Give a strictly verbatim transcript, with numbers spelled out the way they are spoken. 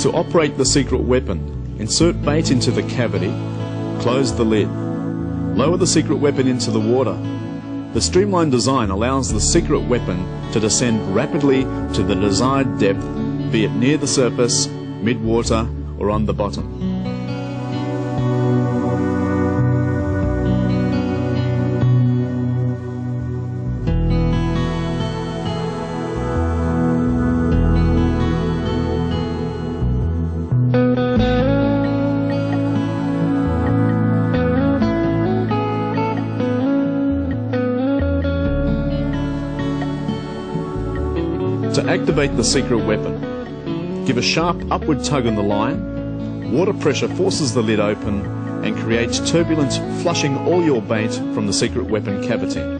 to operate the secret weapon, insert bait into the cavity, close the lid. Lower the secret weapon into the water. The streamlined design allows the secret weapon to descend rapidly to the desired depth, be it near the surface, mid-water, or on the bottom. To activate the secret weapon, give a sharp upward tug on the line, water pressure forces the lid open and creates turbulence, flushing all your bait from the secret weapon cavity.